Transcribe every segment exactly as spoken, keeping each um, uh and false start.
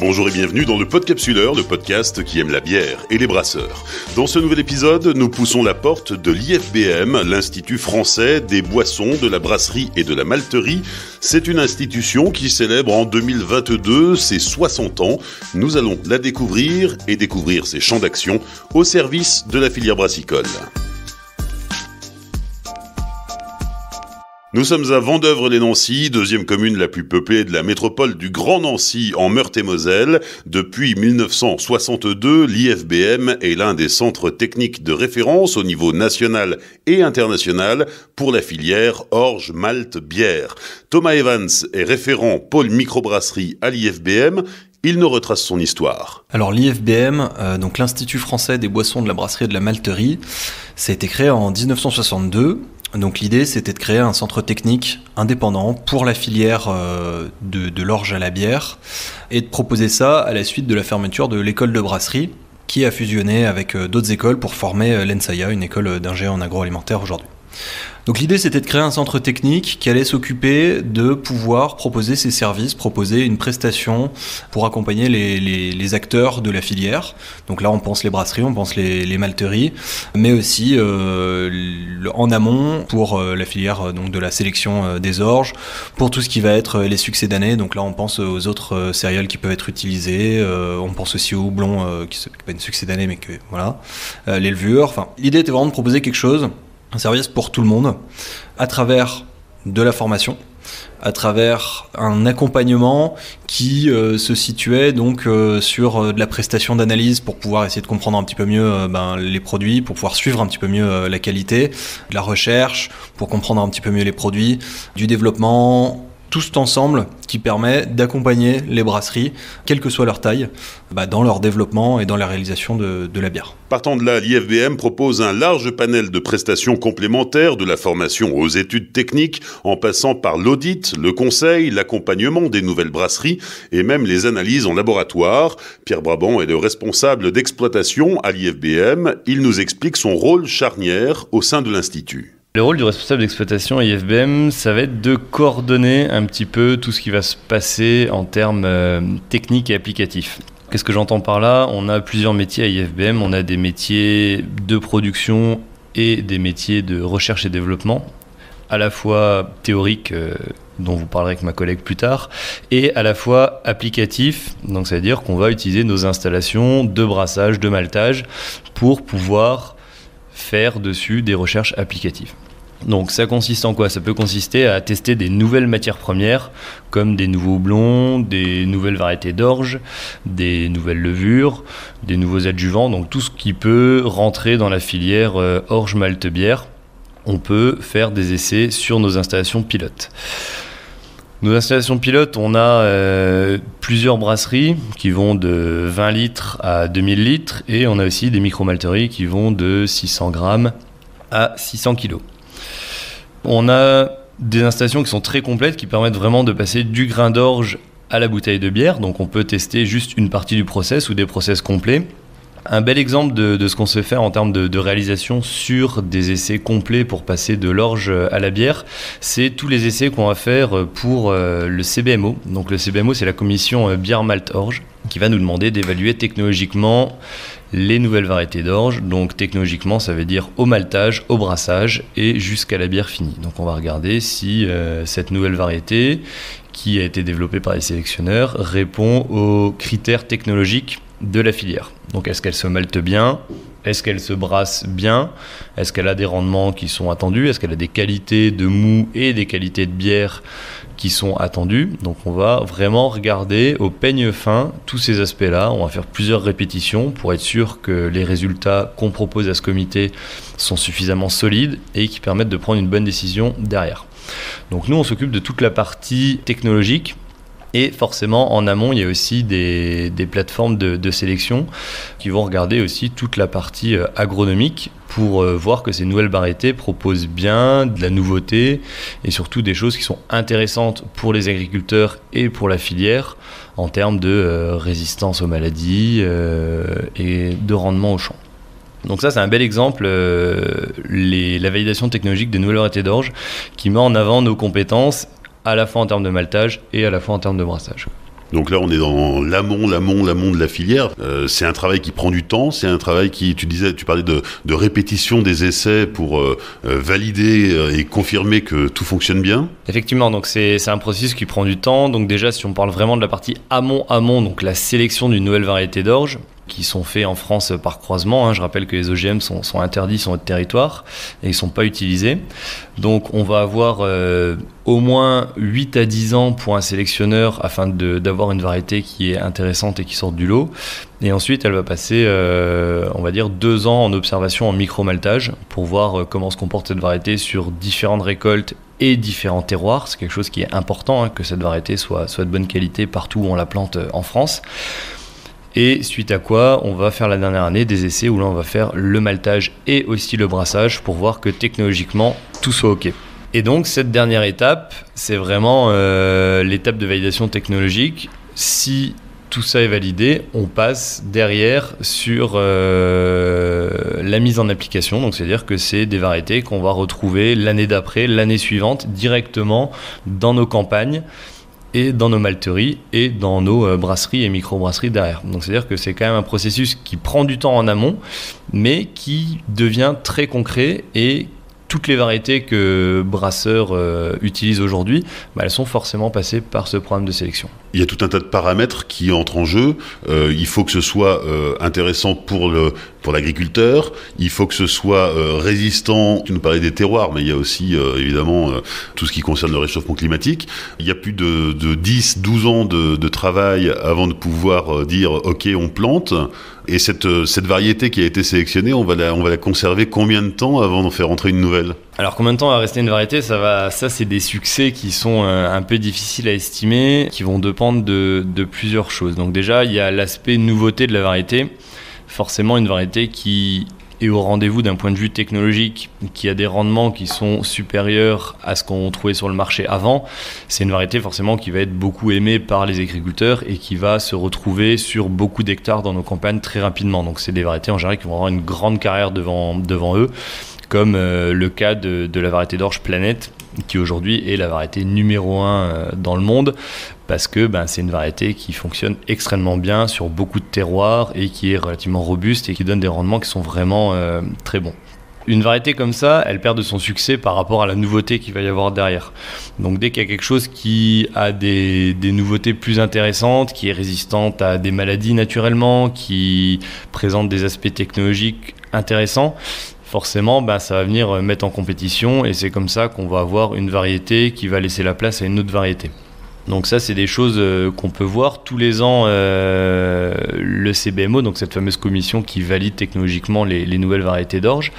Bonjour et bienvenue dans le Podcapsuleur, le podcast qui aime la bière et les brasseurs. Dans ce nouvel épisode, nous poussons la porte de l'I F B M, l'Institut français des boissons, de la brasserie et de la malterie. C'est une institution qui célèbre en deux mille vingt-deux ses soixante ans. Nous allons la découvrir et découvrir ses champs d'action au service de la filière brassicole. Nous sommes à Vandoeuvre-les-Nancy, deuxième commune la plus peuplée de la métropole du Grand Nancy en Meurthe-et-Moselle. Depuis mille neuf cent soixante-deux, l'I F B M est l'un des centres techniques de référence au niveau national et international pour la filière orge, malt, bière. Thomas Evans est référent pôle microbrasserie à l'I F B M. Il nous retrace son histoire. Alors l'I F B M, euh, donc l'Institut français des boissons, de la brasserie et de la malterie, ça a été créé en dix-neuf cent soixante-deux. Donc l'idée, c'était de créer un centre technique indépendant pour la filière euh, de, de l'orge à la bière et de proposer ça à la suite de la fermeture de l'école de brasserie qui a fusionné avec euh, d'autres écoles pour former euh, l'ENSAIA, une école d'ingé en agroalimentaire aujourd'hui. Donc l'idée, c'était de créer un centre technique qui allait s'occuper de pouvoir proposer ses services, proposer une prestation pour accompagner les, les, les acteurs de la filière. Donc là, on pense les brasseries, on pense les, les malteries, mais aussi euh, en amont pour euh, la filière donc de la sélection euh, des orges, pour tout ce qui va être les succès d'année. Donc là, on pense aux autres euh, céréales qui peuvent être utilisées. Euh, on pense aussi aux houblons euh, qui n'est pas une succès d'année, mais que voilà, euh, les levures. Enfin, l'idée était vraiment de proposer quelque chose. Un service pour tout le monde, à travers de la formation, à travers un accompagnement qui euh, se situait donc euh, sur euh, de la prestation d'analyse pour pouvoir essayer de comprendre un petit peu mieux euh, ben, les produits, pour pouvoir suivre un petit peu mieux euh, la qualité, de la recherche, pour comprendre un petit peu mieux les produits, du développement, tout cet ensemble qui permet d'accompagner les brasseries, quelle que soit leur taille, bah dans leur développement et dans la réalisation de, de la bière. Partant de là, l'I F B M propose un large panel de prestations complémentaires, de la formation aux études techniques, en passant par l'audit, le conseil, l'accompagnement des nouvelles brasseries et même les analyses en laboratoire. Pierre Brabant est le responsable d'exploitation à l'I F B M. Il nous explique son rôle charnière au sein de l'Institut. Le rôle du responsable d'exploitation à l'I F B M, ça va être de coordonner un petit peu tout ce qui va se passer en termes euh, techniques et applicatifs. Qu'est-ce que j'entends par là ? On a plusieurs métiers à l'I F B M, on a des métiers de production et des métiers de recherche et développement, à la fois théoriques, euh, dont vous parlerez avec ma collègue plus tard, et à la fois applicatifs, donc ça veut dire qu'on va utiliser nos installations de brassage, de maltage, pour pouvoir faire dessus des recherches applicatives. Donc ça consiste en quoi ? Ça peut consister à tester des nouvelles matières premières, comme des nouveaux houblons, des nouvelles variétés d'orge, des nouvelles levures, des nouveaux adjuvants, donc tout ce qui peut rentrer dans la filière euh, orge malte bière. On peut faire des essais sur nos installations pilotes. Nos installations pilotes, on a euh, plusieurs brasseries qui vont de vingt litres à deux mille litres et on a aussi des micro-malteries qui vont de six cents grammes à six cents kilos. On a des installations qui sont très complètes, qui permettent vraiment de passer du grain d'orge à la bouteille de bière. Donc on peut tester juste une partie du process ou des process complets. Un bel exemple de, de ce qu'on sait faire en termes de, de réalisation sur des essais complets pour passer de l'orge à la bière, c'est tous les essais qu'on va faire pour le C B M O. Donc le C B M O, c'est la Commission Bière-Malt-Orge qui va nous demander d'évaluer technologiquement les nouvelles variétés d'orge. Donc technologiquement, ça veut dire au maltage, au brassage et jusqu'à la bière finie. Donc on va regarder si euh, cette nouvelle variété qui a été développée par les sélectionneurs répond aux critères technologiques de la filière. Donc est-ce qu'elle se malte bien ? Est-ce qu'elle se brasse bien ? Est-ce qu'elle a des rendements qui sont attendus ? Est-ce qu'elle a des qualités de mou et des qualités de bière qui sont attendues ? Donc on va vraiment regarder au peigne fin tous ces aspects-là. On va faire plusieurs répétitions pour être sûr que les résultats qu'on propose à ce comité sont suffisamment solides et qui permettent de prendre une bonne décision derrière. Donc nous, on s'occupe de toute la partie technologique. Et forcément, en amont, il y a aussi des, des plateformes de, de sélection qui vont regarder aussi toute la partie agronomique pour voir que ces nouvelles variétés proposent bien de la nouveauté et surtout des choses qui sont intéressantes pour les agriculteurs et pour la filière en termes de euh, résistance aux maladies euh, et de rendement au champ. Donc ça, c'est un bel exemple, euh, les, la validation technologique des nouvelles variétés d'orge qui met en avant nos compétences à la fois en termes de maltage et à la fois en termes de brassage. Donc là, on est dans l'amont, l'amont, l'amont de la filière. Euh, c'est un travail qui prend du temps, c'est un travail qui, tu disais, tu parlais de, de répétition des essais pour euh, valider et confirmer que tout fonctionne bien. Effectivement, donc c'est, c'est un processus qui prend du temps. Donc déjà, si on parle vraiment de la partie amont-amont, donc la sélection d'une nouvelle variété d'orge, qui sont faits en France par croisement, hein. Je rappelle que les O G M sont, sont interdits sur notre territoire et ils ne sont pas utilisés. Donc on va avoir euh, au moins huit à dix ans pour un sélectionneur afin de, d'avoir une variété qui est intéressante et qui sorte du lot. Et ensuite elle va passer, euh, on va dire, deux ans en observation en micro-maltage pour voir comment se comporte cette variété sur différentes récoltes et différents terroirs. C'est quelque chose qui est important, hein, que cette variété soit, soit de bonne qualité partout où on la plante en France. Et suite à quoi, on va faire la dernière année des essais où là on va faire le maltage et aussi le brassage pour voir que technologiquement tout soit ok. Et donc cette dernière étape, c'est vraiment euh, l'étape de validation technologique. Si tout ça est validé, on passe derrière sur euh, la mise en application. Donc c'est-à-dire que c'est des variétés qu'on va retrouver l'année d'après, l'année suivante, directement dans nos campagnes et dans nos malteries et dans nos euh, brasseries et micro-brasseries derrière. Donc c'est-à-dire que c'est quand même un processus qui prend du temps en amont, mais qui devient très concret, et toutes les variétés que brasseurs euh, utilisent aujourd'hui, bah, elles sont forcément passées par ce programme de sélection. Il y a tout un tas de paramètres qui entrent en jeu. Euh, il faut que ce soit euh, intéressant pour, le, pour l'agriculteur, il faut que ce soit euh, résistant. Tu nous parlais des terroirs, mais il y a aussi euh, évidemment euh, tout ce qui concerne le réchauffement climatique. Il y a plus de, de dix à douze ans de, de travail avant de pouvoir euh, dire « ok, on plante ». Et cette, cette variété qui a été sélectionnée, on va, la, on va la conserver combien de temps avant d'en faire entrer une nouvelle ? Alors combien de temps va rester une variété ? Ça, va, ça c'est des succès qui sont un, un peu difficiles à estimer, qui vont dépendre de, de plusieurs choses. Donc déjà, il y a l'aspect nouveauté de la variété. Forcément, une variété qui est au rendez-vous d'un point de vue technologique, qui a des rendements qui sont supérieurs à ce qu'on trouvait sur le marché avant, c'est une variété forcément qui va être beaucoup aimée par les agriculteurs et qui va se retrouver sur beaucoup d'hectares dans nos campagnes très rapidement. Donc c'est des variétés en général qui vont avoir une grande carrière devant, devant eux, comme euh, le cas de, de la variété d'orge Planète, qui aujourd'hui est la variété numéro un dans le monde, parce que ben, c'est une variété qui fonctionne extrêmement bien sur beaucoup de terroirs et qui est relativement robuste et qui donne des rendements qui sont vraiment euh, très bons. Une variété comme ça, elle perd de son succès par rapport à la nouveauté qu'il va y avoir derrière. Donc dès qu'il y a quelque chose qui a des, des nouveautés plus intéressantes, qui est résistante à des maladies naturellement, qui présente des aspects technologiques intéressants, forcément, ben, ça va venir mettre en compétition, et c'est comme ça qu'on va avoir une variété qui va laisser la place à une autre variété. Donc ça, c'est des choses euh, qu'on peut voir tous les ans. Euh, le C B M O, donc cette fameuse commission qui valide technologiquement les, les nouvelles variétés d'orge,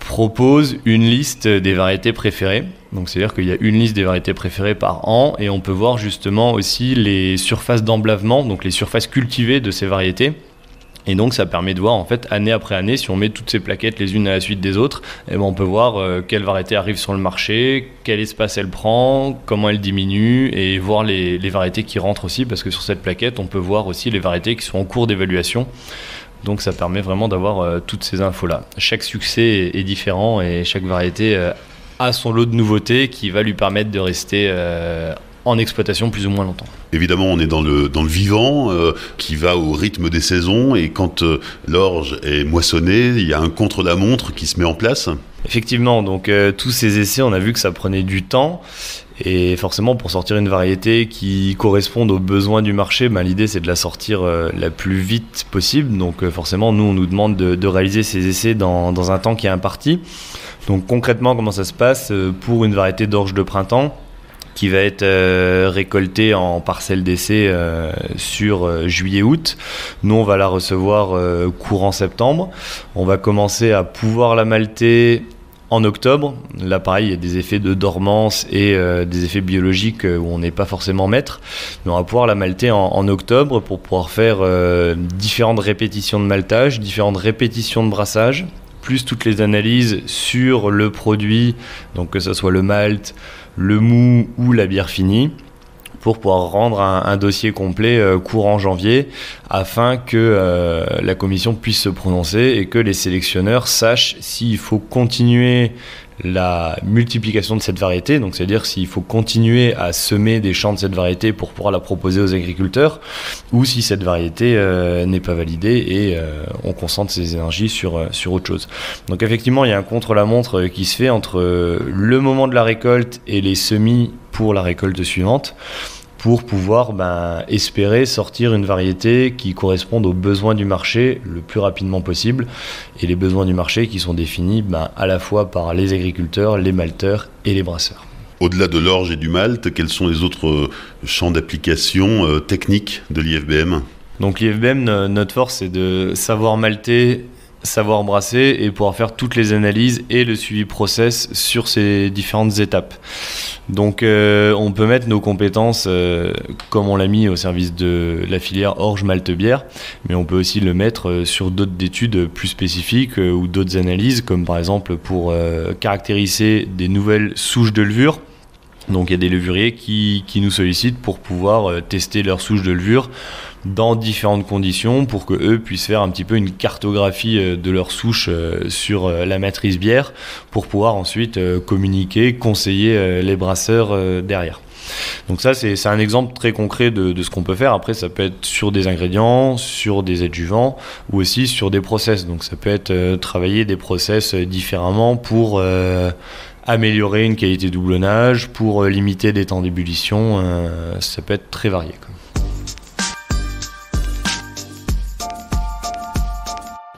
propose une liste des variétés préférées. Donc c'est-à-dire qu'il y a une liste des variétés préférées par an, et on peut voir justement aussi les surfaces d'emblavement, donc les surfaces cultivées de ces variétés. Et donc ça permet de voir en fait année après année, si on met toutes ces plaquettes les unes à la suite des autres, eh ben, on peut voir euh, quelle variété arrive sur le marché, quel espace elle prend, comment elle diminue, et voir les, les variétés qui rentrent aussi, parce que sur cette plaquette on peut voir aussi les variétés qui sont en cours d'évaluation. Donc ça permet vraiment d'avoir euh, toutes ces infos là. Chaque succès est, est différent, et chaque variété euh, a son lot de nouveautés qui va lui permettre de rester euh, en exploitation plus ou moins longtemps. Évidemment, on est dans le, dans le vivant euh, qui va au rythme des saisons, et quand euh, l'orge est moissonnée, il y a un contre-la-montre qui se met en place. Effectivement, donc euh, tous ces essais, on a vu que ça prenait du temps, et forcément pour sortir une variété qui corresponde aux besoins du marché, ben, l'idée c'est de la sortir euh, la plus vite possible. Donc euh, forcément, nous on nous demande de, de réaliser ces essais dans, dans un temps qui est imparti. Donc concrètement, comment ça se passe pour une variété d'orge de printemps qui va être euh, récoltée en parcelle d'essai euh, sur euh, juillet-août. Nous, on va la recevoir euh, courant septembre. On va commencer à pouvoir la malter en octobre. Là, pareil, il y a des effets de dormance et euh, des effets biologiques euh, où on n'est pas forcément maître. Mais on va pouvoir la malter en, en octobre pour pouvoir faire euh, différentes répétitions de maltage, différentes répétitions de brassage, plus toutes les analyses sur le produit, donc que ce soit le malt, le mou ou la bière finie, pour pouvoir rendre un, un dossier complet euh, courant janvier, afin que euh, la commission puisse se prononcer et que les sélectionneurs sachent s'il faut continuer la multiplication de cette variété, donc c'est-à-dire s'il faut continuer à semer des champs de cette variété pour pouvoir la proposer aux agriculteurs, ou si cette variété euh, n'est pas validée et euh, on concentre ses énergies sur, sur autre chose. Donc effectivement, il y a un contre-la-montre qui se fait entre le moment de la récolte et les semis pour la récolte suivante, pour pouvoir ben, espérer sortir une variété qui corresponde aux besoins du marché le plus rapidement possible, et les besoins du marché qui sont définis ben, à la fois par les agriculteurs, les malteurs et les brasseurs. Au-delà de l'orge et du malt, quels sont les autres champs d'application euh, techniques de l'I F B M ? Donc l'I F B M, notre force, c'est de savoir malter, savoir brasser et pouvoir faire toutes les analyses et le suivi process sur ces différentes étapes. Donc euh, on peut mettre nos compétences euh, comme on l'a mis au service de la filière orge malte bière, mais on peut aussi le mettre euh, sur d'autres études plus spécifiques euh, ou d'autres analyses, comme par exemple pour euh, caractériser des nouvelles souches de levure. Donc il y a des levuriers qui, qui nous sollicitent pour pouvoir tester leurs souches de levure dans différentes conditions pour qu'eux puissent faire un petit peu une cartographie de leurs souches sur la matrice bière pour pouvoir ensuite communiquer, conseiller les brasseurs derrière. Donc ça c'est, c'est un exemple très concret de, de ce qu'on peut faire. Après ça peut être sur des ingrédients, sur des adjuvants ou aussi sur des process. Donc ça peut être travailler des process différemment pour... Euh, améliorer une qualité de doublonnage, pour limiter des temps d'ébullition, euh, ça peut être très varié.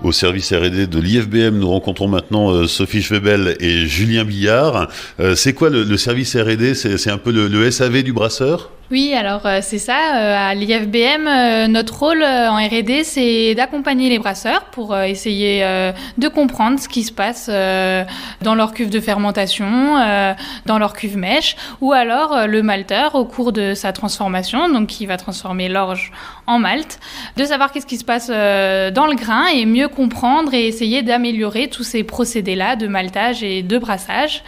Au service R et D de l'I F B M, nous rencontrons maintenant Sophie Schwebel et Julien Billard. Euh, c'est quoi le, le service R et D ? c'est, c'est un peu le, le S A V du brasseur ? Oui, alors euh, c'est ça. Euh, à l'I F B M, euh, notre rôle euh, en R et D, c'est d'accompagner les brasseurs pour euh, essayer euh, de comprendre ce qui se passe euh, dans leur cuve de fermentation, euh, dans leur cuve mèche, ou alors euh, le malteur au cours de sa transformation, donc qui va transformer l'orge en malt, de savoir qu'est-ce qui se passe euh, dans le grain et mieux comprendre et essayer d'améliorer tous ces procédés-là de maltage et de brassage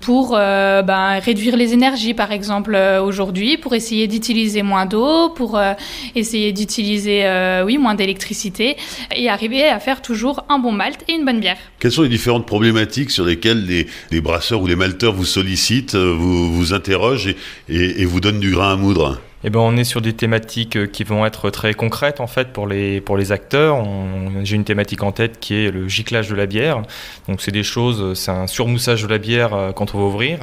pour euh, ben, réduire les énergies, par exemple, euh, aujourd'hui, pour essayer d'utiliser moins d'eau, pour euh, essayer d'utiliser euh, oui, moins d'électricité et arriver à faire toujours un bon malt et une bonne bière. Quelles sont les différentes problématiques sur lesquelles les, les brasseurs ou les malteurs vous sollicitent, vous, vous interrogent et, et, et vous donnent du grain à moudre ? Eh ben, on est sur des thématiques qui vont être très concrètes en fait pour les, pour les acteurs. On, j'ai une thématique en tête qui est le giclage de la bière. Donc c'est des choses, c'est un surmoussage de la bière quand on va ouvrir.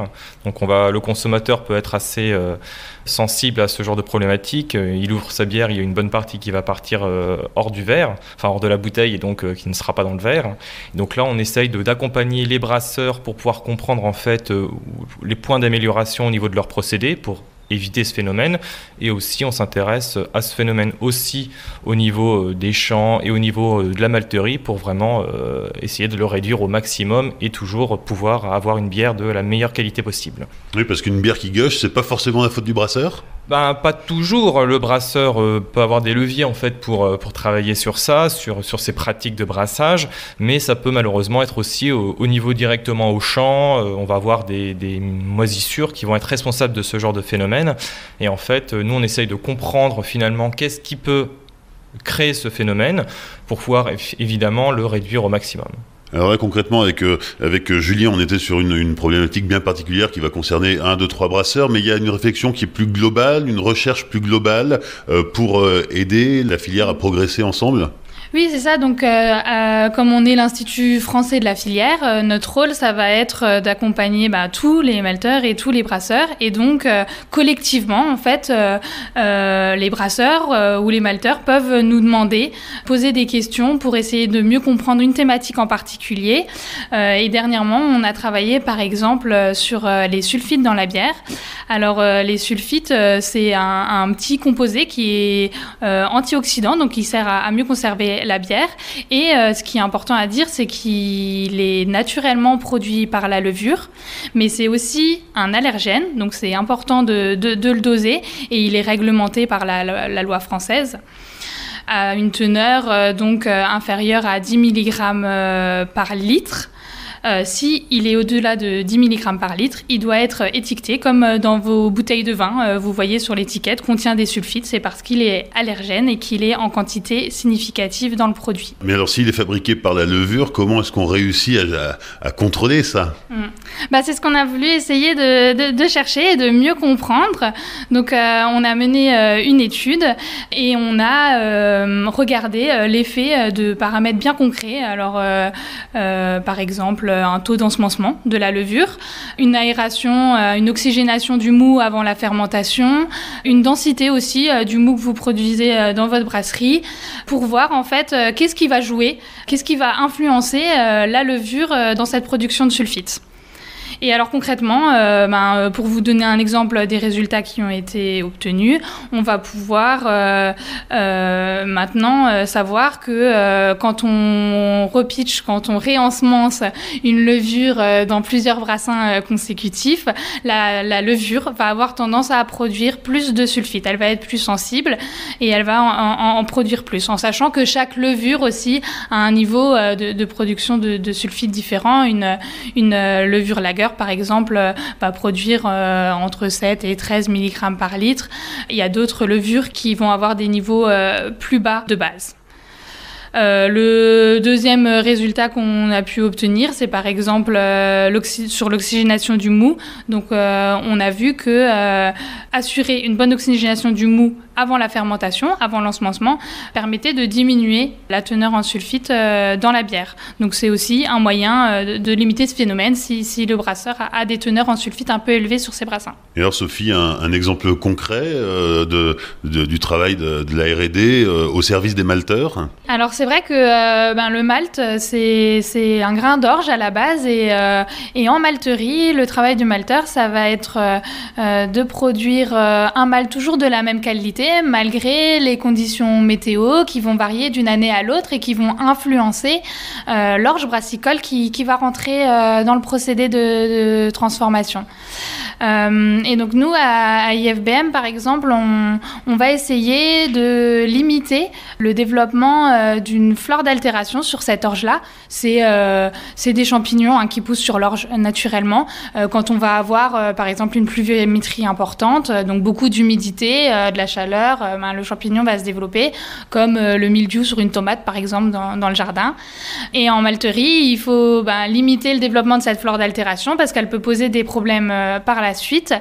Donc on va, le consommateur peut être assez euh, sensible à ce genre de problématique. Il ouvre sa bière, il y a une bonne partie qui va partir euh, hors du verre, enfin hors de la bouteille et donc euh, qui ne sera pas dans le verre. Donc là on essaye de, d'accompagner les brasseurs pour pouvoir comprendre en fait euh, les points d'amélioration au niveau de leur procédé pour éviter ce phénomène, et aussi on s'intéresse à ce phénomène aussi au niveau des champs et au niveau de la malterie pour vraiment essayer de le réduire au maximum et toujours pouvoir avoir une bière de la meilleure qualité possible. Oui, parce qu'une bière qui gâche, c'est pas forcément la faute du brasseur. Ben, pas toujours. Le brasseur euh, peut avoir des leviers en fait pour, pour travailler sur ça, sur, sur ses pratiques de brassage, mais ça peut malheureusement être aussi au, au niveau directement au champ. Euh, on va avoir des, des moisissures qui vont être responsables de ce genre de phénomène. Et en fait, nous, on essaye de comprendre finalement qu'est-ce qui peut créer ce phénomène pour pouvoir évidemment le réduire au maximum. Alors là, concrètement, avec, euh, avec Julien, on était sur une, une problématique bien particulière qui va concerner un, deux, trois brasseurs, mais il y a une réflexion qui est plus globale, une recherche plus globale euh, pour euh, aider la filière à progresser ensemble ? Oui, c'est ça. Donc, euh, euh, comme on est l'Institut français de la filière, euh, notre rôle, ça va être euh, d'accompagner bah, tous les malteurs et tous les brasseurs. Et donc, euh, collectivement, en fait, euh, euh, les brasseurs euh, ou les malteurs peuvent nous demander, poser des questions pour essayer de mieux comprendre une thématique en particulier. Euh, et dernièrement, on a travaillé, par exemple, euh, sur euh, les sulfites dans la bière. Alors, euh, les sulfites, euh, c'est un, un petit composé qui est euh, antioxydant, donc il sert à, à mieux conserver la bière, et euh, ce qui est important à dire, c'est qu'il est naturellement produit par la levure, mais c'est aussi un allergène, donc c'est important de, de, de le doser, et il est réglementé par la, la, la loi française à une teneur euh, donc euh, inférieure à dix milligrammes euh, par litre. euh, si il est au-delà de dix milligrammes par litre, il doit être étiqueté comme dans vos bouteilles de vin. Euh, vous voyez sur l'étiquette, contient des sulfites, c'est parce qu'il est allergène et qu'il est en quantité significative dans le produit. Mais alors s'il est fabriqué par la levure, comment est-ce qu'on réussit à, à, à contrôler ça? mmh. bah, C'est ce qu'on a voulu essayer de, de, de chercher et de mieux comprendre. Donc euh, on a mené euh, une étude et on a euh, regardé euh, l'effet de paramètres bien concrets. Alors euh, euh, par exemple un taux d'ensemencement de la levure, une aération, euh, une oxygénation du mou avant la fermentation, une densité aussi euh, du mou que vous produisez euh, dans votre brasserie, pour voir en fait euh, qu'est-ce qui va jouer, qu'est-ce qui va influencer euh, la levure euh, dans cette production de sulfite. Et alors concrètement, euh, ben, pour vous donner un exemple des résultats qui ont été obtenus, on va pouvoir euh, euh, maintenant euh, savoir que euh, quand on repitch, quand on réensemence une levure euh, dans plusieurs brassins euh, consécutifs, la, la levure va avoir tendance à produire plus de sulfite. Elle va être plus sensible et elle va en, en, en produire plus, en sachant que chaque levure aussi a un niveau euh, de, de production de, de sulfite différent. Une, une euh, levure lager, par exemple, va produire euh, entre sept et treize milligrammes par litre. Il y a d'autres levures qui vont avoir des niveaux euh, plus bas de base. Euh, le deuxième résultat qu'on a pu obtenir, c'est par exemple euh, l'oxy- sur l'oxygénation du mou. Donc euh, on a vu que euh, assurer une bonne oxygénation du mou avant la fermentation, avant l'ensemencement, permettait de diminuer la teneur en sulfite euh, dans la bière. Donc c'est aussi un moyen euh, de limiter ce phénomène si, si le brasseur a, a des teneurs en sulfite un peu élevées sur ses brassins. Et alors Sophie, un, un exemple concret euh, de, de, du travail de, de la R et D euh, au service des malteurs? Alors c'est vrai que euh, ben, le malt, c'est, c'est un grain d'orge à la base, et, euh, et en malterie, le travail du malteur, ça va être euh, de produire euh, un malt toujours de la même qualité, malgré les conditions météo qui vont varier d'une année à l'autre et qui vont influencer euh, l'orge brassicole qui, qui va rentrer euh, dans le procédé de, de transformation. Euh, et donc nous, à, à I F B M, par exemple, on, on va essayer de limiter le développement euh, du d'une flore d'altération sur cette orge-là. C'est, euh, c'est des champignons hein, qui poussent sur l'orge naturellement. Euh, quand on va avoir, euh, par exemple, une pluviométrie importante, euh, donc beaucoup d'humidité, euh, de la chaleur, euh, ben, le champignon va se développer, comme euh, le mildiou sur une tomate, par exemple, dans, dans le jardin. Et en malterie, il faut ben, limiter le développement de cette flore d'altération parce qu'elle peut poser des problèmes euh, par la suite.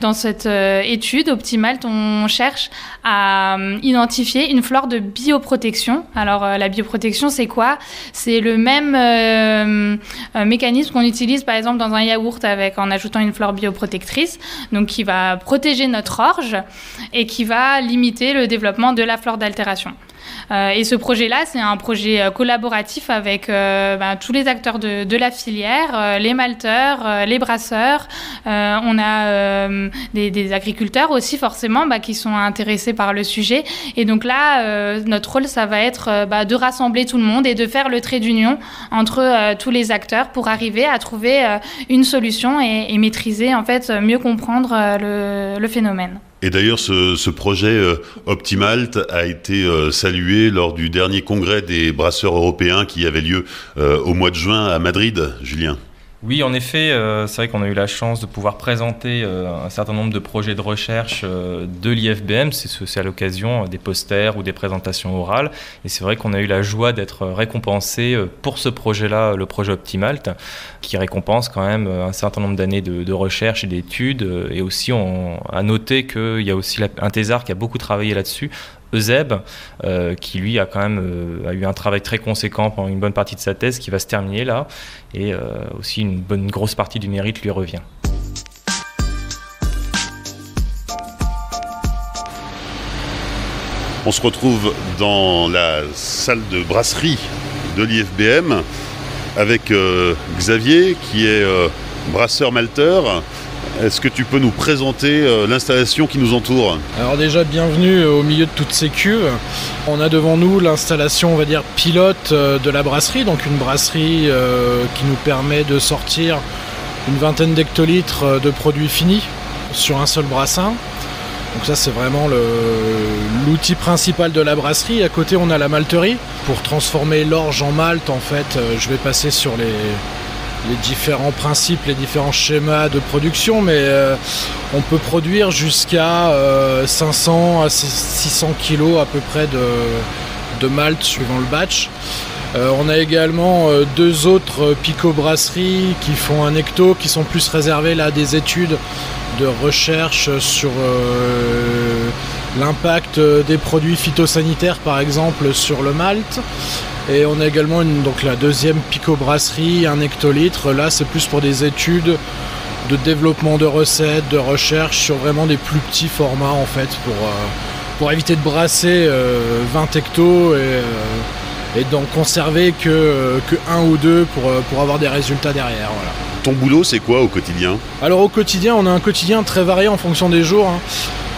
Dans cette euh, étude Optimalt, on cherche à euh, identifier une flore de bioprotection. Alors, euh, la bioprotection, c'est quoi? C'est le même euh, euh, mécanisme qu'on utilise par exemple dans un yaourt avec, en ajoutant une flore bioprotectrice, donc qui va protéger notre orge et qui va limiter le développement de la flore d'altération. Euh, et ce projet-là, c'est un projet collaboratif avec euh, ben, tous les acteurs de, de la filière, euh, les malteurs, euh, les brasseurs. Euh, on a euh, des, des agriculteurs aussi, forcément, bah, qui sont intéressés par le sujet. Et donc là, euh, notre rôle, ça va être euh, bah, de rassembler tout le monde et de faire le trait d'union entre euh, tous les acteurs pour arriver à trouver euh, une solution et, et maîtriser, en fait, mieux comprendre euh, le, le phénomène. Et d'ailleurs, ce, ce projet euh, Optimalt a été euh, salué lors du dernier congrès des brasseurs européens qui avait lieu euh, au mois de juin à Madrid, Julien. Oui, en effet, euh, c'est vrai qu'on a eu la chance de pouvoir présenter euh, un certain nombre de projets de recherche euh, de l'I F B M. C'est, c'est à l'occasion euh, des posters ou des présentations orales. Et c'est vrai qu'on a eu la joie d'être récompensé euh, pour ce projet-là, le projet Optimalt, qui récompense quand même un certain nombre d'années de, de recherche et d'études. Et aussi, on a noté qu'il y a aussi la, un thésard qui a beaucoup travaillé là-dessus, Euseb, euh, qui lui a quand même euh, a eu un travail très conséquent pendant une bonne partie de sa thèse qui va se terminer là, et euh, aussi une bonne grosse partie du mérite lui revient. On se retrouve dans la salle de brasserie de l'I F B M avec euh, Xavier qui est euh, brasseur malteur. Est-ce que tu peux nous présenter euh, l'installation qui nous entoure? Alors déjà, bienvenue euh, au milieu de toutes ces cuves. On a devant nous l'installation, on va dire, pilote euh, de la brasserie, donc une brasserie euh, qui nous permet de sortir une vingtaine d'hectolitres euh, de produits finis sur un seul brassin. Donc ça, c'est vraiment le, l'outil principal de la brasserie. À côté, on a la malterie. Pour transformer l'orge en malt, en fait, euh, je vais passer sur les... les différents principes, les différents schémas de production, mais euh, on peut produire jusqu'à euh, cinq cents à six cents kilos à peu près de, de malt suivant le batch. Euh, on a également euh, deux autres euh, picobrasseries qui font un hecto, qui sont plus réservées là à des études de recherche sur euh, l'impact des produits phytosanitaires par exemple sur le malt. Et on a également une, donc la deuxième picobrasserie, un hectolitre. Là, c'est plus pour des études de développement de recettes, de recherche sur vraiment des plus petits formats en fait, pour, euh, pour éviter de brasser euh, vingt hectos et, euh, et d'en conserver que, que un ou deux pour, pour avoir des résultats derrière. Voilà. Ton boulot, c'est quoi au quotidien? Alors au quotidien, on a un quotidien très varié en fonction des jours, hein.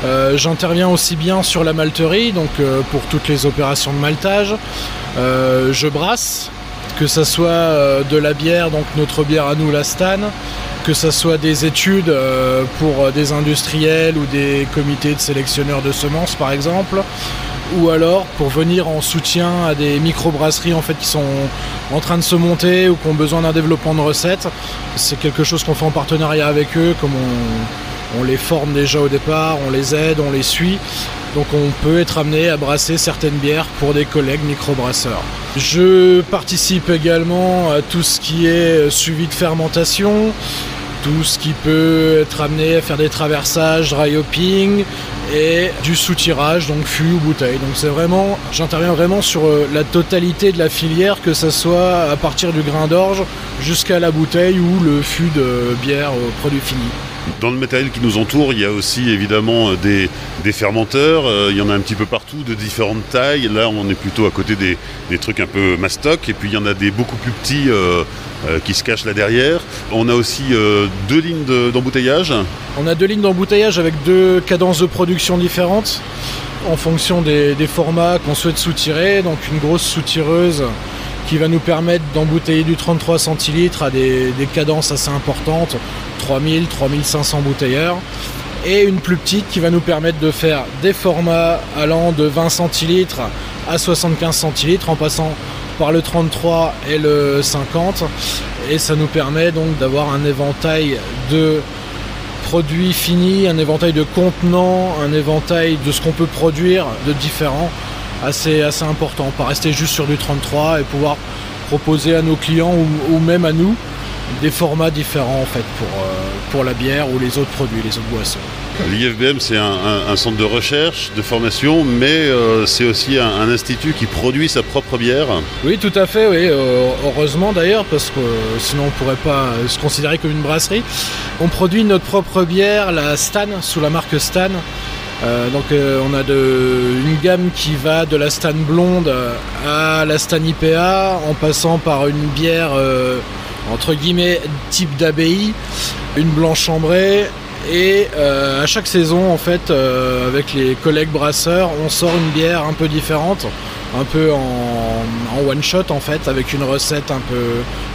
Euh, j'interviens aussi bien sur la malterie, donc euh, pour toutes les opérations de maltage. Euh, je brasse, que ça soit euh, de la bière, donc notre bière à nous, la Stan, que ça soit des études euh, pour euh, des industriels ou des comités de sélectionneurs de semences par exemple, ou alors pour venir en soutien à des microbrasseries en fait, qui sont en train de se monter ou qui ont besoin d'un développement de recettes. C'est quelque chose qu'on fait en partenariat avec eux, comme on... on les forme déjà au départ, on les aide, on les suit. Donc on peut être amené à brasser certaines bières pour des collègues microbrasseurs. Je participe également à tout ce qui est suivi de fermentation, tout ce qui peut être amené à faire des traversages, dry hopping et du soutirage, donc fût ou bouteille. Donc c'est vraiment, j'interviens vraiment sur la totalité de la filière, que ce soit à partir du grain d'orge jusqu'à la bouteille ou le fût de bière au produit fini. Dans le matériel qui nous entoure, il y a aussi évidemment des, des fermenteurs, euh, il y en a un petit peu partout, de différentes tailles. Là, on est plutôt à côté des, des trucs un peu mastoc, et puis il y en a des beaucoup plus petits euh, euh, qui se cachent là derrière. On a aussi euh, deux lignes de, d'embouteillage. On a deux lignes d'embouteillage avec deux cadences de production différentes, en fonction des, des formats qu'on souhaite soutirer, donc une grosse soutireuse qui va nous permettre d'embouteiller du trente-trois centilitres à des, des cadences assez importantes, trois mille, trois mille cinq cents bouteilleurs, et une plus petite qui va nous permettre de faire des formats allant de vingt centilitres à soixante-quinze centilitres en passant par le trente-trois et le cinquante, et ça nous permet donc d'avoir un éventail de produits finis, un éventail de contenants, un éventail de ce qu'on peut produire de différents assez, assez important, pas rester juste sur du trente-trois et pouvoir proposer à nos clients ou, ou même à nous des formats différents en fait pour, euh, pour la bière ou les autres produits, les autres boissons. L'I F B M, c'est un, un, un centre de recherche, de formation, mais euh, c'est aussi un, un institut qui produit sa propre bière. Oui, tout à fait, oui. Euh, heureusement d'ailleurs, parce que euh, sinon on ne pourrait pas se considérer comme une brasserie. On produit notre propre bière, la Stan, sous la marque Stan. Euh, donc euh, on a de, une gamme qui va de la Stan blonde à la Stan I P A, en passant par une bière euh, entre guillemets type d'abbaye, une blanche chambrée, et euh, à chaque saison en fait euh, avec les collègues brasseurs on sort une bière un peu différente, un peu en, en one shot en fait, avec une recette un peu,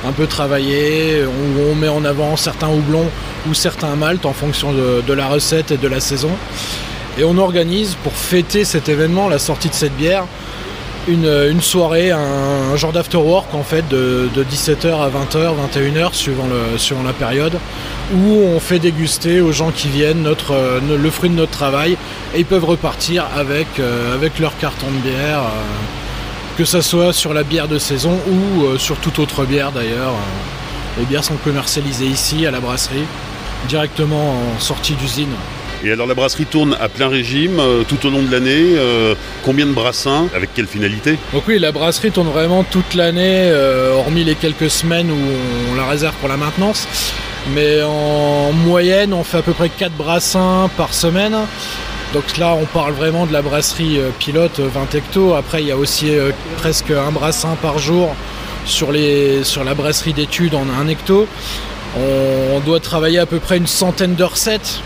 un peu travaillée où on met en avant certains houblons ou certains malts en fonction de, de la recette et de la saison. Et on organise, pour fêter cet événement, la sortie de cette bière, une, une soirée, un, un genre d'afterwork en fait, de, de dix-sept heures à vingt heures, vingt et une heures, suivant, le, suivant la période, où on fait déguster aux gens qui viennent notre, euh, le fruit de notre travail, et ils peuvent repartir avec, euh, avec leur carton de bière, euh, que ce soit sur la bière de saison ou euh, sur toute autre bière d'ailleurs. Les bières sont commercialisées ici, à la brasserie, directement en sortie d'usine. Et alors la brasserie tourne à plein régime euh, tout au long de l'année, euh, combien de brassins, avec quelle finalité? Donc oui, la brasserie tourne vraiment toute l'année, euh, hormis les quelques semaines où on la réserve pour la maintenance. Mais en moyenne, on fait à peu près quatre brassins par semaine. Donc là, on parle vraiment de la brasserie pilote, vingt hectos. Après, il y a aussi euh, presque un brassin par jour sur, les, sur la brasserie d'études en un hecto. On, on doit travailler à peu près une centaine de recettes.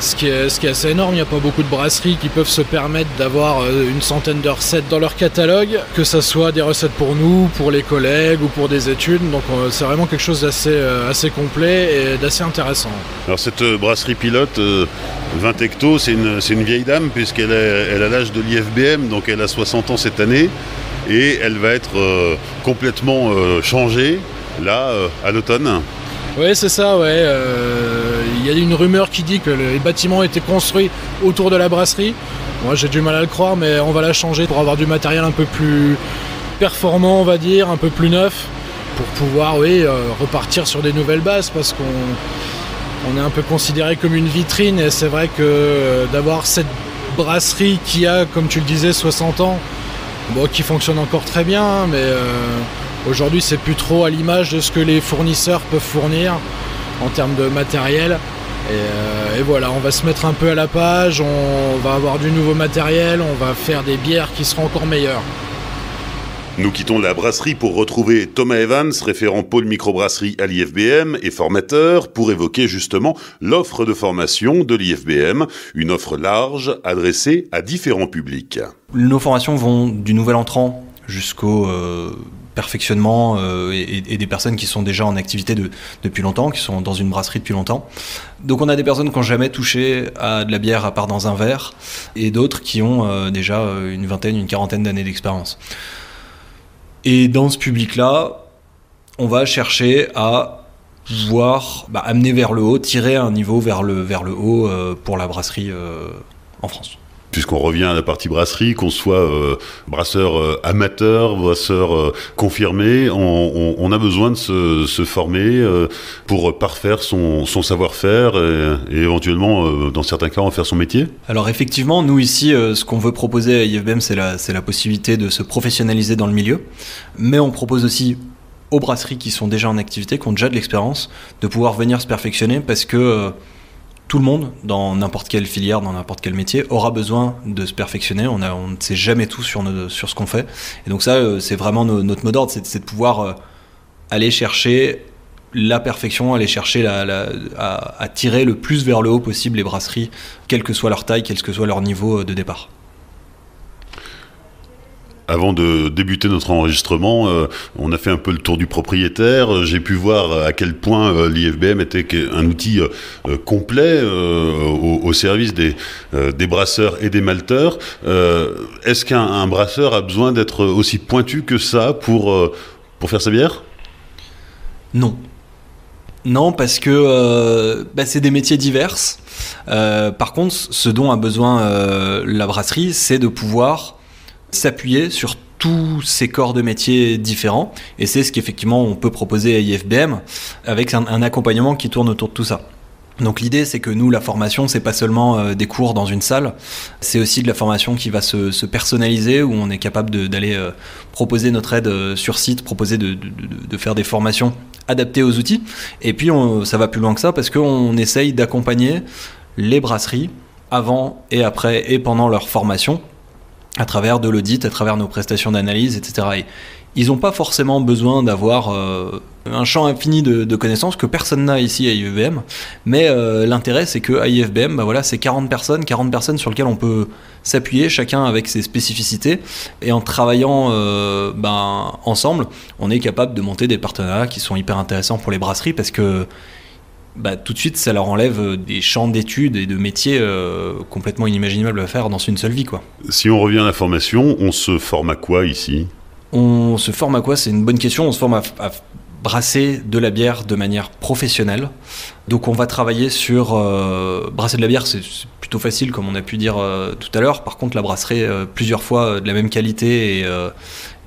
Ce qui, est, ce qui est assez énorme, il n'y a pas beaucoup de brasseries qui peuvent se permettre d'avoir une centaine de recettes dans leur catalogue, que ce soit des recettes pour nous, pour les collègues ou pour des études. Donc c'est vraiment quelque chose d'assez assez complet et d'assez intéressant. Alors cette brasserie pilote, vingt hectos, c'est une, c'est une vieille dame puisqu'elle est, elle a l'âge de l'I F B M, donc elle a soixante ans cette année et elle va être complètement changée. là, euh, à l'automne. Oui, c'est ça, ouais. Euh, y a une rumeur qui dit que les bâtiments étaient construits autour de la brasserie. Moi, j'ai du mal à le croire, mais on va la changer pour avoir du matériel un peu plus performant, on va dire, un peu plus neuf, pour pouvoir, oui, euh, repartir sur des nouvelles bases, parce qu'on... on est un peu considéré comme une vitrine, et c'est vrai que euh, d'avoir cette brasserie qui a, comme tu le disais, soixante ans, bon, qui fonctionne encore très bien, mais euh, aujourd'hui c'est plus trop à l'image de ce que les fournisseurs peuvent fournir en termes de matériel. Et, euh, et voilà, on va se mettre un peu à la page, on va avoir du nouveau matériel, on va faire des bières qui seront encore meilleures. Nous quittons la brasserie pour retrouver Thomas Evans, référent pôle microbrasserie à l'I F B M et formateur, pour évoquer justement l'offre de formation de l'I F B M, une offre large adressée à différents publics. Nos formations vont du nouvel entrant jusqu'au euh, perfectionnement euh, et, et des personnes qui sont déjà en activité de, depuis longtemps, qui sont dans une brasserie depuis longtemps. Donc on a des personnes qui n'ont jamais touché à de la bière à part dans un verre, et d'autres qui ont euh, déjà une vingtaine, une quarantaine d'années d'expérience. Et dans ce public-là, on va chercher à pouvoir bah, amener vers le haut, tirer un niveau vers le, vers le haut euh, pour la brasserie euh, en France. Puisqu'on revient à la partie brasserie, qu'on soit euh, brasseur euh, amateur, brasseur euh, confirmé, on, on, on a besoin de se, se former euh, pour parfaire son, son savoir-faire et, et éventuellement, euh, dans certains cas, en faire son métier. Alors effectivement, nous ici, euh, ce qu'on veut proposer à I F B M, c'est la, c'est la possibilité de se professionnaliser dans le milieu. Mais on propose aussi aux brasseries qui sont déjà en activité, qui ont déjà de l'expérience, de pouvoir venir se perfectionner, parce que... Euh, tout le monde, dans n'importe quelle filière, dans n'importe quel métier, aura besoin de se perfectionner. On, a, on ne sait jamais tout sur, nos, sur ce qu'on fait. Et donc ça, c'est vraiment no, notre mot d'ordre, c'est, c'est de pouvoir aller chercher la perfection, aller chercher la, la, à, à tirer le plus vers le haut possible les brasseries, quelle que soit leur taille, quel que soit leur niveau de départ. Avant de débuter notre enregistrement, euh, on a fait un peu le tour du propriétaire. J'ai pu voir à quel point euh, l'I F B M était un outil euh, complet euh, au, au service des, euh, des brasseurs et des malteurs. Euh, est-ce qu'un un brasseur a besoin d'être aussi pointu que ça pour, euh, pour faire sa bière ? Non. Non, parce que euh, bah, c'est des métiers divers. Euh, par contre, ce dont a besoin euh, la brasserie, c'est de pouvoir... s'appuyer sur tous ces corps de métiers différents, et c'est ce qu'effectivement on peut proposer à I F B M avec un, un accompagnement qui tourne autour de tout ça. Donc l'idée, c'est que nous, la formation, c'est pas seulement euh, des cours dans une salle, c'est aussi de la formation qui va se, se personnaliser, où on est capable de, d'aller euh, proposer notre aide euh, sur site, proposer de, de, de faire des formations adaptées aux outils, et puis on, ça va plus loin que ça, parce qu'on essaye d'accompagner les brasseries avant et après et pendant leur formation, à travers de l'audit, à travers nos prestations d'analyse, et cetera. Et ils n'ont pas forcément besoin d'avoir euh, un champ infini de, de connaissances que personne n'a ici à I F B M, mais euh, l'intérêt, c'est qu'à I F B M, bah voilà, c'est quarante personnes, quarante personnes sur lesquelles on peut s'appuyer, chacun avec ses spécificités, et en travaillant euh, ben, ensemble, on est capable de monter des partenariats qui sont hyper intéressants pour les brasseries, parce que bah, tout de suite, ça leur enlève des champs d'études et de métiers euh, complètement inimaginables à faire dans une seule vie, quoi. Si on revient à la formation, on se forme à quoi ici ? On se forme à quoi ? C'est une bonne question. On se forme à, à brasser de la bière de manière professionnelle. Donc on va travailler sur... Euh, brasser de la bière, c'est, c'est plutôt facile, comme on a pu dire euh, tout à l'heure. Par contre, la brasserie euh, plusieurs fois euh, de la même qualité et... Euh,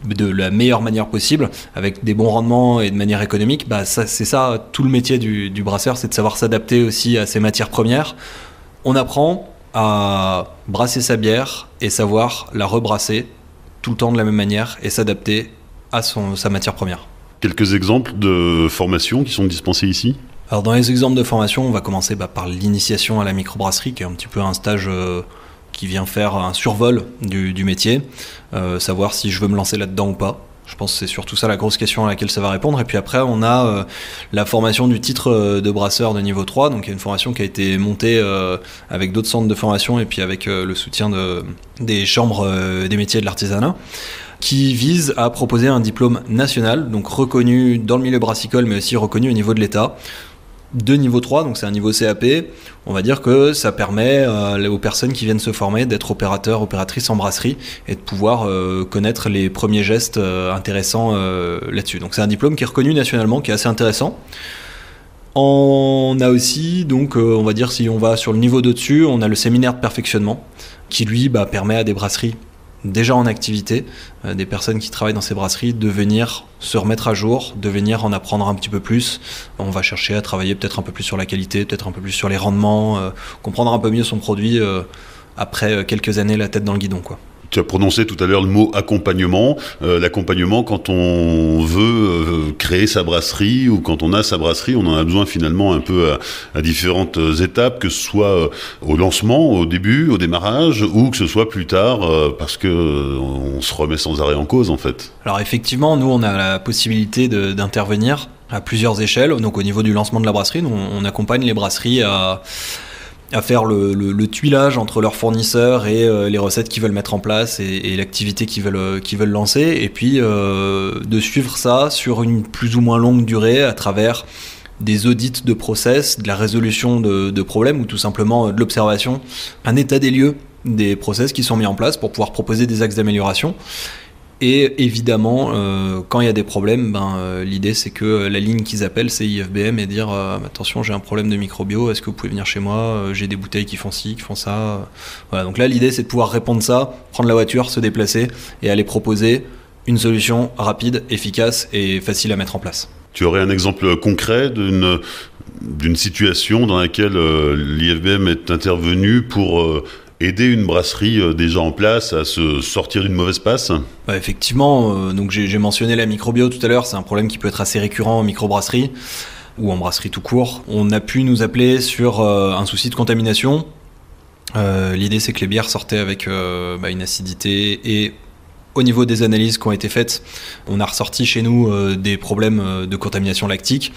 de la meilleure manière possible, avec des bons rendements et de manière économique, bah ça, c'est ça tout le métier du, du brasseur, c'est de savoir s'adapter aussi à ses matières premières. On apprend à brasser sa bière et savoir la rebrasser tout le temps de la même manière et s'adapter à son, sa matière première. Quelques exemples de formations qui sont dispensées ici ? Alors dans les exemples de formations, on va commencer bah, par l'initiation à la microbrasserie, qui est un petit peu un stage... Euh, qui vient faire un survol du, du métier, euh, savoir si je veux me lancer là-dedans ou pas. Je pense que c'est surtout ça la grosse question à laquelle ça va répondre. Et puis après, on a euh, la formation du titre de brasseur de niveau trois, donc il y a une formation qui a été montée euh, avec d'autres centres de formation et puis avec euh, le soutien de, des chambres euh, des métiers de l'artisanat, qui vise à proposer un diplôme national, donc reconnu dans le milieu brassicole, mais aussi reconnu au niveau de l'État, de niveau trois, donc c'est un niveau C A P. On va dire que ça permet euh, aux personnes qui viennent se former d'être opérateurs, opératrices en brasserie et de pouvoir euh, connaître les premiers gestes euh, intéressants euh, là-dessus. Donc c'est un diplôme qui est reconnu nationalement, qui est assez intéressant. On a aussi, donc, euh, on va dire, si on va sur le niveau d'au-dessus, on a le séminaire de perfectionnement qui, lui, bah, permet à des brasseries déjà en activité, euh, des personnes qui travaillent dans ces brasseries, de venir se remettre à jour, de venir en apprendre un petit peu plus. On va chercher à travailler peut-être un peu plus sur la qualité, peut-être un peu plus sur les rendements, euh, comprendre un peu mieux son produit euh, après quelques années la tête dans le guidon, quoi. Tu as prononcé tout à l'heure le mot accompagnement. Euh, l'accompagnement, quand on veut euh, créer sa brasserie ou quand on a sa brasserie, on en a besoin finalement un peu à, à différentes étapes, que ce soit euh, au lancement, au début, au démarrage, ou que ce soit plus tard, euh, parce que euh, on se remet sans arrêt en cause, en fait. Alors effectivement, nous, on a la possibilité de, d'intervenir à plusieurs échelles. Donc au niveau du lancement de la brasserie, nous, on accompagne les brasseries à... à faire le, le, le tuilage entre leurs fournisseurs et euh, les recettes qu'ils veulent mettre en place et, et l'activité qu'ils veulent, qu'ils veulent lancer, et puis euh, de suivre ça sur une plus ou moins longue durée à travers des audits de process, de la résolution de, de problèmes, ou tout simplement de l'observation, un état des lieux des process qui sont mis en place pour pouvoir proposer des axes d'amélioration. Et évidemment, euh, quand il y a des problèmes, ben, euh, l'idée c'est que la ligne qu'ils appellent, c'est I F B M, et dire euh, « Attention, j'ai un problème de microbio, est-ce que vous pouvez venir chez moi ? J'ai des bouteilles qui font ci, qui font ça. » Voilà, donc là, l'idée c'est de pouvoir répondre ça, prendre la voiture, se déplacer et aller proposer une solution rapide, efficace et facile à mettre en place. Tu aurais un exemple concret d'une, d'une situation dans laquelle euh, l'I F B M est intervenu pour... Euh, aider une brasserie déjà en place à se sortir d'une mauvaise passe ? Bah effectivement, euh, donc j'ai, j'ai mentionné la microbio tout à l'heure, c'est un problème qui peut être assez récurrent en microbrasserie ou en brasserie tout court. On a pu nous appeler sur euh, un souci de contamination. Euh, l'idée c'est que les bières sortaient avec euh, bah, une acidité, et au niveau des analyses qui ont été faites, on a ressorti chez nous euh, des problèmes de contamination lactique.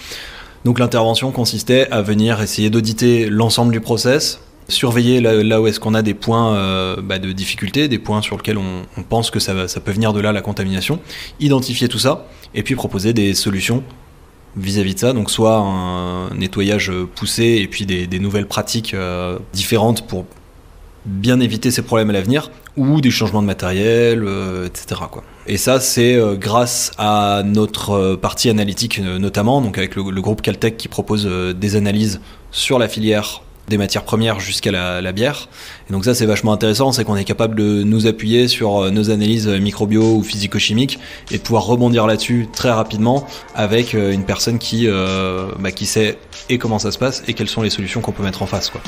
Donc l'intervention consistait à venir essayer d'auditer l'ensemble du process, surveiller là, là où est-ce qu'on a des points euh, bah, de difficulté, des points sur lesquels on, on pense que ça, va, ça peut venir de là, la contamination, identifier tout ça, et puis proposer des solutions vis-à-vis de ça, donc soit un nettoyage poussé et puis des, des nouvelles pratiques euh, différentes pour bien éviter ces problèmes à l'avenir, ou des changements de matériel, euh, et cetera, quoi. Et ça, c'est euh, grâce à notre euh, partie analytique euh, notamment, donc avec le, le groupe Caltech qui propose euh, des analyses sur la filière des matières premières jusqu'à la, la bière. Et donc ça, c'est vachement intéressant, c'est qu'on est capable de nous appuyer sur nos analyses microbio ou physico-chimiques et de pouvoir rebondir là-dessus très rapidement avec une personne qui, euh, bah, qui sait et comment ça se passe et quelles sont les solutions qu'on peut mettre en face, quoi.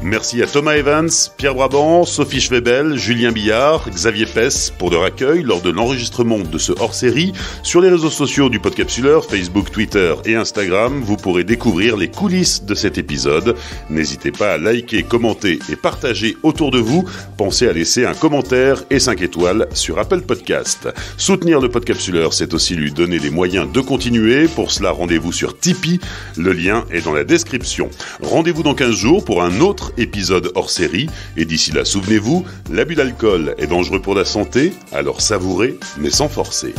Merci à Thomas Evans, Pierre Brabant, Sophie Schwebel, Julien Billard, Xavier Pesce pour leur accueil lors de l'enregistrement de ce hors-série. Sur les réseaux sociaux du Podcapsuleur, Facebook, Twitter et Instagram, vous pourrez découvrir les coulisses de cet épisode. N'hésitez pas à liker, commenter et partager autour de vous. Pensez à laisser un commentaire et cinq étoiles sur Apple Podcast. Soutenir le Podcapsuleur, c'est aussi lui donner les moyens de continuer. Pour cela, rendez-vous sur Tipeee. Le lien est dans la description. Rendez-vous dans quinze jours pour un autre épisode hors série, et d'ici là, souvenez-vous, l'abus d'alcool est dangereux pour la santé, alors savourez, mais sans forcer.